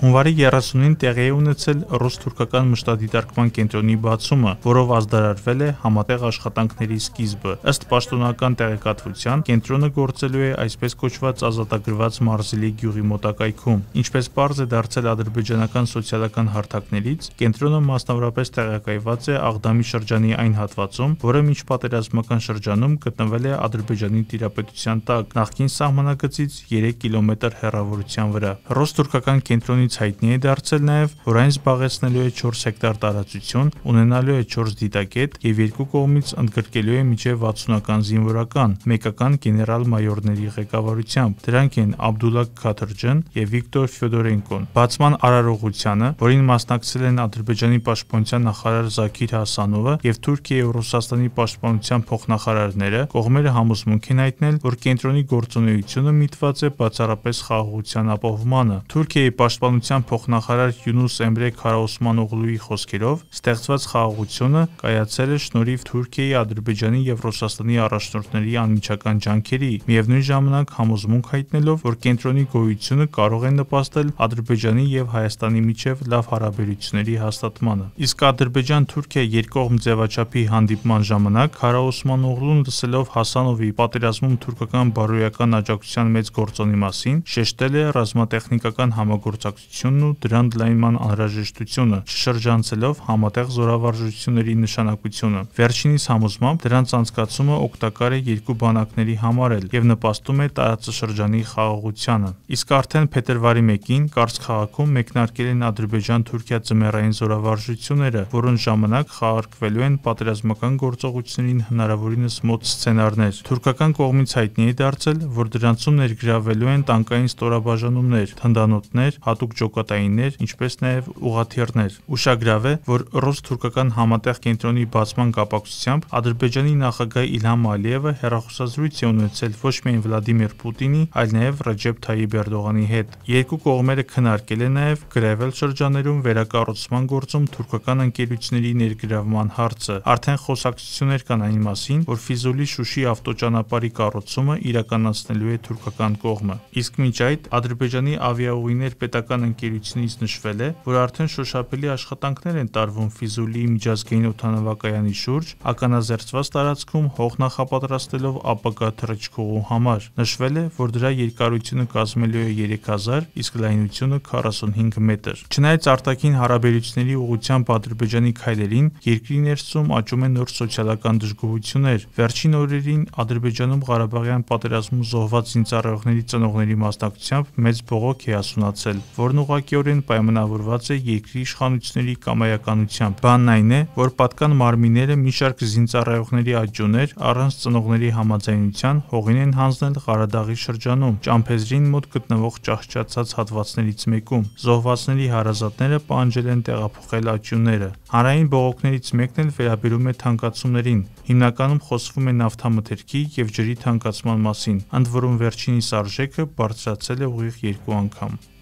Հունվարի 30-ին տեղի է ունեցել ռուս-թուրքական մշտադիտարկման կենտրոնի բացումը, որով ազդարարվել է համատեղ աշխատանքների սկիզբը։ Ըստ պաշտոնական տեղեկատվության, կենտրոնը գործելու է այսպես կոչված ազատագրված մարզելի գյուղի մոտակայքում։ Ինչպես պարզ է դարձել ադրբեջանական սոցիալական հարթակներից, կենտրոնը մասնավորապես տեղակայված է Աղդամի շրջանի այն հատվածում, որը մինչ պատերազմական շրջանում գտնվել է Ադրբեջանի տիրապետության տակ, նախկին սահմանակցից 3 կիլոմետր հեռավորության վրա։ Ռուս-թուրքական կենտրոնի հայտնի է դարձել նաև, որ այն զբաղեցնելու է 4 հեկտար տարածություն, ունենալու է 4 դիտակետ և երկու կողմից ընդգրկելու է մինչև 60-ական զինվորական, մեկական գեներալ-մայորների ղեկավարությամբ։ Դրանք են Abdullah Qatrjan և Viktor Fyodorenko-ն։ Բացման արարողությանը, որին մասնակցել են Ադրբեջանի պաշտպանության նախարար Զաքիր Հասանովը և Թուրքիայի ու Ռուսաստանի պաշտպանության փոխնախարարները, կողմերը համոզմունք են հայտնել, որ կենտրոնի գործունեությունը միտված է բացառապես խաղաղության ապահովմանը։ Թուրքիայի պաշտպանության փոխնախարար Յունուս Էմրե Քարաոսմանօղլուի խոսքերով ստեղծված խաղաղությունը կայացել է շնորհիվ Թուրքիայի, Ադրբեջանի և Ռուսաստանի առաջնորդների անմիջական ջանքերի, միևնույն ժամանակ համոզմունք հայտնելով, որ կենտրոնի գոյությունը կարող է նպաստել Ադրբեջանի և Հայաստանի միջև լավ հարաբերությունների հաստատմանը։ Իսկ Ադրբեջան-Թուրքիա երկկողմ ձևաչափի հանդիպման ժամանակ Քարաոսմանօղլուն լսելով Հասանովի պատերազմում թուրքական բարոյական աջակցության մեծ գործոնի մասին, շեշտել է ռազմատեխնիկական համագործակցությունը ու դրան լայնման անհրաժեշտությունը, շրջանցելով համատեղ զորավարժությունների նշանակությունը։ Վերջինիս համոզմամբ դրանց անցկացումը օգտակար է երկու բանակների համար էլ և նպաստում է տարածաշրջանի խաղաղությանը։ Իսկ արդեն փետրվարի 1-ին Կարս քաղաքում մեկնարկել են Ադրբեջան-Թուրքիա ձմեռային զորավարժությունները, որոնց ժամանակ խաղարկվելու են պատերազմական գործողություններին հնարավորինս մոտ սցենարներ։ Թուրքական կողմից հայտնի է դարձել, որ դրանցում ներգրավվելու են տանկային ստորաբաժանումներ, թնդանոթներ, հատուկ ջոկատայիններ, ինչպես նաև ուղաթիռներ։ Ուշագրավ է, որ ռուս-թուրքական համատեղ կենտրոնի բացման կապակցությամբ Ադրբեջանի նախագահ Իլհամ Ալիևը հեռախոսազրույց է ունեցել ոչ միայն Վլադիմիր Պուտինի, այլ նաև Ռեջեփ Թայիպ Էրդողանի հետ։ Երկու կողմերը քննարկել են նաև գրավել շրջաներում վերակառուցման գործում թուրքական ընկերությունների ներգրավման հարցը։ Արդեն խոսակցություններ կան այն մասին, որ Ֆիզուլի-Շուշի ավտոճանապարհի կառուցումը իրականացնելու է թուրքական կողմը։ Իսկ մինչ այդ Ադրբեջանի ավիաուղիներ պետական ընկերությունից նշվել է, որ արդեն շոշափելի աշխատանքներ են տարվում Ֆիզուլիի միջազգային օդանավակայանի շուրջ, ականաձերծված տարածքում հող նախապատրաստելով ապագա թռիչքողու համար։ Նշվել է, որ դրա երկարությունը կազմելու է 3000, իսկ լայնությունը 45 մետր։ Չնայած արտաքին հարաբերությունների ուղղությամբ Ադրբեջանի քայլերին, երկրի ներսում աճում են նոր սոցիալական դժգոհություններ։ Վերջին օրերին Ադրբեջանում Ղարաբաղյան պատերազմում զոհված զինծառայողների ծնողների մասնակցությամբ մեծ բողոք է հասունացել, որն ուղղակիորեն պայմանավորված է երկրի իշխանությունների կամայականությամբ։ Բանն այն է, որ պատկան մարմինները մի շարք զինծառայողների աջուներ առանց ծնողների համաձայնության հողին են հանձնել Ղարադաղի շրջանում, Ճամփեզրին մոտ գտնվող ճահճացած հատվածներից մեկում։ Զոհվածների հարազատները պահանջել են տեղափոխել աջուները։ Հանրային բողոքներից մեկն էլ վերաբերում է թանկացումներին։ Հիմնականում խոսվում է նավթամթերքի և ջրի թանկացման մասին, ընդ որում վերջինիս արժեքը բարձրացել է ուղիղ 2 անգամ։